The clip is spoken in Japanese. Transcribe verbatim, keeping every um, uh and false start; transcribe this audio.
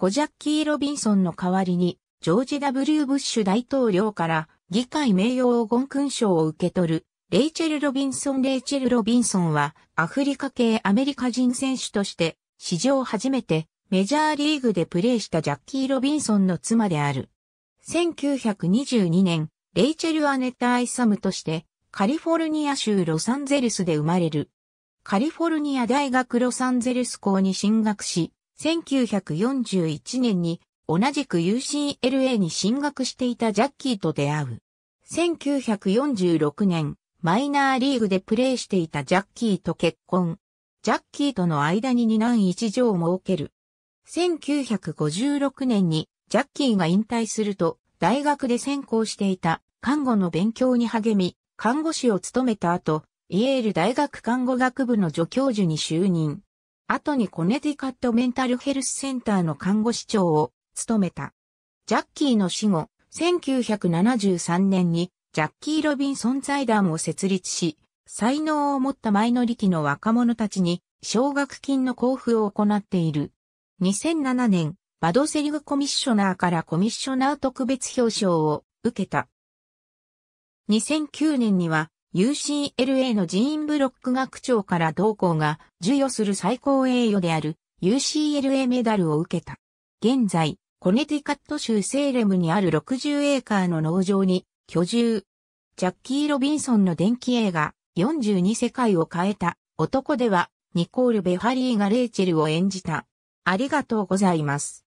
故ジャッキー・ロビンソンの代わりに、ジョージ・ W ・ブッシュ大統領から議会名誉黄金勲章を受け取る、レイチェル・ロビンソン。レイチェル・ロビンソンは、アフリカ系アメリカ人選手として、史上初めてメジャーリーグでプレーしたジャッキー・ロビンソンの妻である。せんきゅうひゃくにじゅうにねん、レイチェル・アネッタ・アイサムとして、カリフォルニア州ロサンゼルスで生まれる。カリフォルニア大学ロサンゼルス校に進学し、せんきゅうひゃくよんじゅういちねんに同じく ユーシーエルエー に進学していたジャッキーと出会う。せんきゅうひゃくよんじゅうろくねん、マイナーリーグでプレーしていたジャッキーと結婚。ジャッキーとの間にに男いち女を設ける。せんきゅうひゃくごじゅうろくねんにジャッキーが引退すると、大学で専攻していた看護の勉強に励み、看護師を務めた後、イェール大学看護学部の助教授に就任。後にコネティカットメンタルヘルスセンターの看護師長を務めた。ジャッキーの死後、せんきゅうひゃくななじゅうさんねんにジャッキー・ロビンソン財団を設立し、才能を持ったマイノリティの若者たちに奨学金の交付を行っている。にせんななねん、バドセリグコミッショナーからコミッショナー特別表彰を受けた。にせんきゅうねんには、ユーシーエルエー のジーン・ブロック学長から同校が授与する最高栄誉である ユーシーエルエー メダルを受けた。現在、コネティカット州セーレムにあるろくじゅうエーカーの農場に居住。ジャッキー・ロビンソンの伝記映画よんじゅうにせかいを変えた男ではニコール・ベファリーがレイチェルを演じた。ありがとうございます。